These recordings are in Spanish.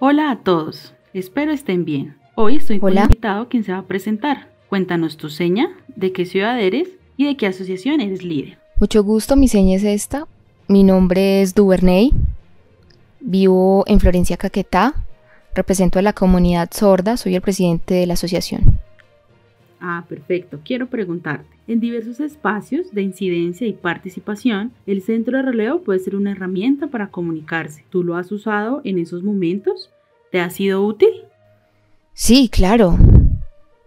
Hola a todos, espero estén bien. Hoy estoy con un invitado quien se va a presentar. Cuéntanos tu seña, de qué ciudad eres y de qué asociación eres líder. Mucho gusto, mi seña es esta. Mi nombre es Duverney, vivo en Florencia, Caquetá, represento a la comunidad sorda, soy el presidente de la asociación. Ah, perfecto. Quiero preguntarte, en diversos espacios de incidencia y participación, el centro de relevo puede ser una herramienta para comunicarse. ¿Tú lo has usado en esos momentos? ¿Te ha sido útil? Sí, claro.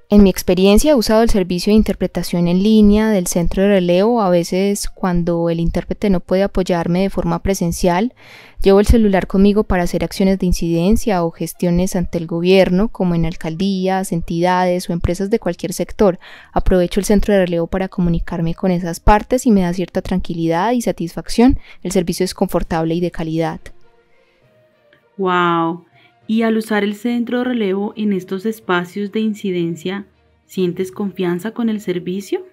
En mi experiencia he usado el servicio de interpretación en línea del centro de relevo. A veces, cuando el intérprete no puede apoyarme de forma presencial, llevo el celular conmigo para hacer acciones de incidencia o gestiones ante el gobierno, como en alcaldías, entidades o empresas de cualquier sector. Aprovecho el centro de relevo para comunicarme con esas partes y me da cierta tranquilidad y satisfacción. El servicio es confortable y de calidad. ¡Wow! Y al usar el centro de relevo en estos espacios de incidencia, ¿sientes confianza con el servicio?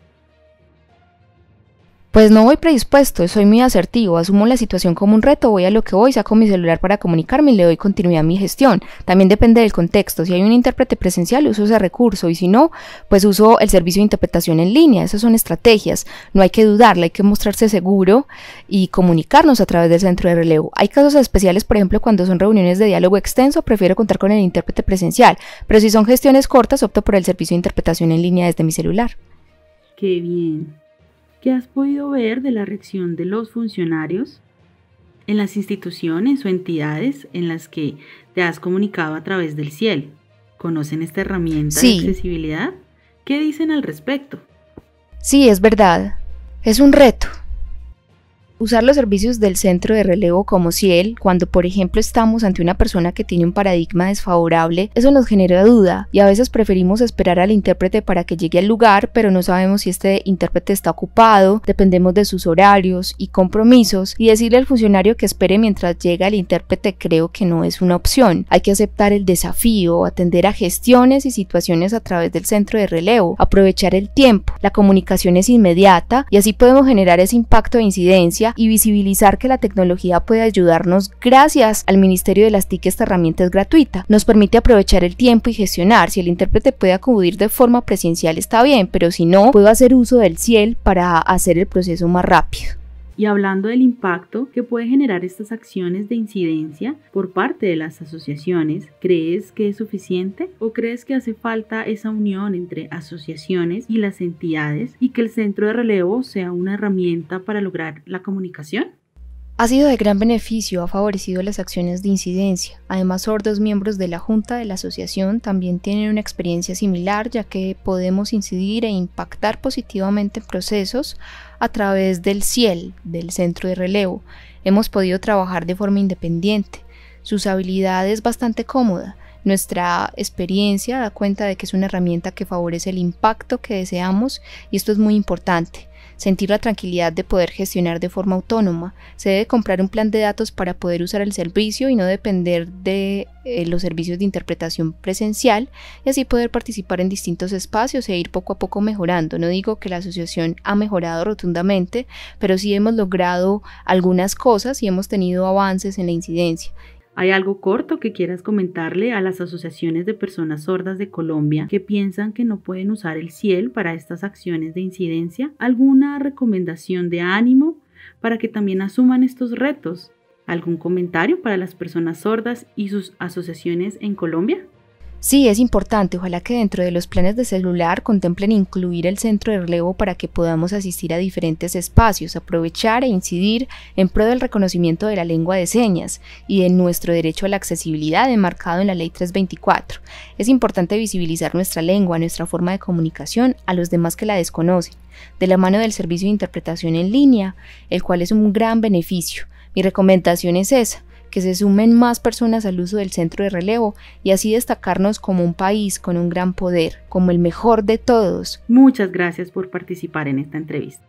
Pues no voy predispuesto, soy muy asertivo, asumo la situación como un reto, voy a lo que voy, saco mi celular para comunicarme y le doy continuidad a mi gestión. También depende del contexto, si hay un intérprete presencial uso ese recurso y si no, pues uso el servicio de interpretación en línea. Esas son estrategias, no hay que dudarla, hay que mostrarse seguro y comunicarnos a través del centro de relevo. Hay casos especiales, por ejemplo, cuando son reuniones de diálogo extenso, prefiero contar con el intérprete presencial, pero si son gestiones cortas, opto por el servicio de interpretación en línea desde mi celular. ¡Qué bien! ¿Qué has podido ver de la reacción de los funcionarios en las instituciones o entidades en las que te has comunicado a través del CIEL? ¿Conocen esta herramienta de accesibilidad? ¿Qué dicen al respecto? Sí, es verdad. Es un reto. Usar los servicios del centro de relevo como CIEL, cuando por ejemplo estamos ante una persona que tiene un paradigma desfavorable, eso nos genera duda y a veces preferimos esperar al intérprete para que llegue al lugar, pero no sabemos si este intérprete está ocupado, dependemos de sus horarios y compromisos, y decirle al funcionario que espere mientras llega el intérprete creo que no es una opción. Hay que aceptar el desafío, atender a gestiones y situaciones a través del centro de relevo, aprovechar el tiempo, la comunicación es inmediata y así podemos generar ese impacto de incidencia y visibilizar que la tecnología puede ayudarnos. Gracias al Ministerio de las TIC, esta herramienta es gratuita, nos permite aprovechar el tiempo y gestionar. Si el intérprete puede acudir de forma presencial está bien, pero si no, puedo hacer uso del CIEL para hacer el proceso más rápido. Y hablando del impacto que puede generar estas acciones de incidencia por parte de las asociaciones, ¿crees que es suficiente o crees que hace falta esa unión entre asociaciones y las entidades y que el centro de relevo sea una herramienta para lograr la comunicación? Ha sido de gran beneficio, ha favorecido las acciones de incidencia. Además, sordos miembros de la Junta de la Asociación también tienen una experiencia similar, ya que podemos incidir e impactar positivamente en procesos a través del CIEL, del centro de relevo. Hemos podido trabajar de forma independiente. Su usabilidad es bastante cómoda. Nuestra experiencia da cuenta de que es una herramienta que favorece el impacto que deseamos y esto es muy importante. Sentir la tranquilidad de poder gestionar de forma autónoma. Se debe comprar un plan de datos para poder usar el servicio y no depender de los servicios de interpretación presencial y así poder participar en distintos espacios e ir poco a poco mejorando. No digo que la asociación ha mejorado rotundamente, pero sí hemos logrado algunas cosas y hemos tenido avances en la incidencia. ¿Hay algo corto que quieras comentarle a las asociaciones de personas sordas de Colombia que piensan que no pueden usar el CIEL para estas acciones de incidencia? ¿Alguna recomendación de ánimo para que también asuman estos retos? ¿Algún comentario para las personas sordas y sus asociaciones en Colombia? Sí, es importante, ojalá que dentro de los planes de celular contemplen incluir el centro de relevo para que podamos asistir a diferentes espacios, aprovechar e incidir en pro del reconocimiento de la lengua de señas y de nuestro derecho a la accesibilidad enmarcado en la Ley 324. Es importante visibilizar nuestra lengua, nuestra forma de comunicación a los demás que la desconocen, de la mano del servicio de interpretación en línea, el cual es un gran beneficio. Mi recomendación es esa, que se sumen más personas al uso del centro de relevo y así destacarnos como un país con un gran poder, como el mejor de todos. Muchas gracias por participar en esta entrevista.